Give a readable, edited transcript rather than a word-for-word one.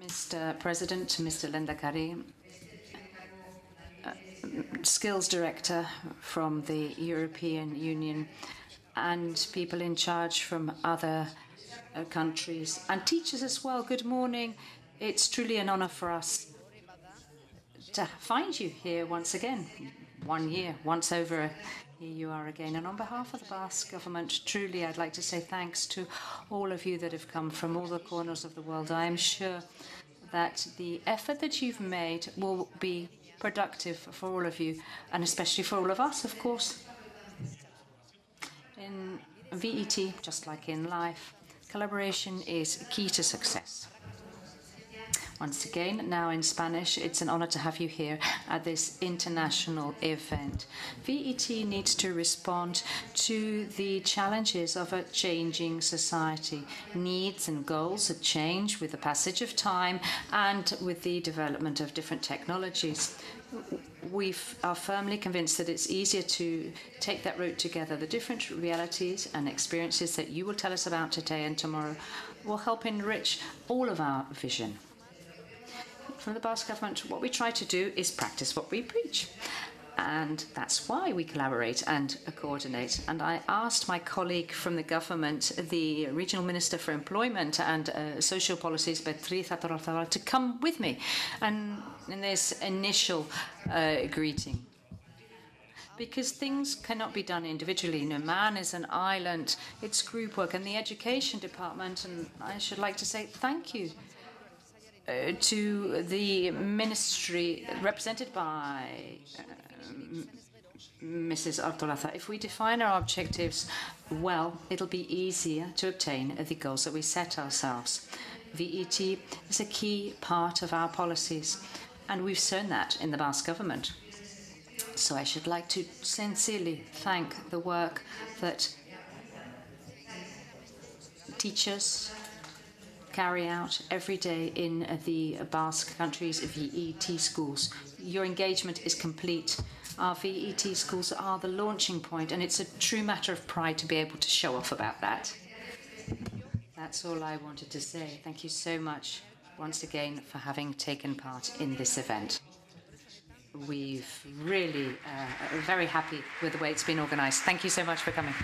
Mr. President, Mr. Lendakari, Skills Director from the European Union, and people in charge from other countries, and teachers as well, good morning. It's truly an honor for us to find you here once again. 1 year, once over, here you are again. And on behalf of the Basque government, truly I'd like to say thanks to all of you that have come from all the corners of the world. I am sure that the effort that you've made will be productive for all of you, and especially for all of us, of course. In VET, just like in life, collaboration is key to success. Once again, now in Spanish, it's an honor to have you here at this international event. VET needs to respond to the challenges of a changing society. Needs and goals have changed with the passage of time and with the development of different technologies. We are firmly convinced that it's easier to take that route together. The different realities and experiences that you will tell us about today and tomorrow will help enrich all of our vision. From the Basque government, what we try to do is practice what we preach. And that's why we collaborate and coordinate. And I asked my colleague from the government, the Regional Minister for Employment and Social Policies, Beatriz Artolazabal, to come with me and in this initial greeting. Because things cannot be done individually. No man is an island. It's group work. And the Education Department, and I should like to say thank you to the ministry represented by Mrs. Artolaza. If we define our objectives well, it'll be easier to obtain the goals that we set ourselves. VET is a key part of our policies, and we've shown that in the Basque government. So I should like to sincerely thank the work that teachers carry out every day in the Basque country's VET schools. Your engagement is complete. Our VET schools are the launching point, and it's a true matter of pride to be able to show off about that. That's all I wanted to say. Thank you so much once again for having taken part in this event. We've really are very happy with the way it's been organized. Thank you so much for coming.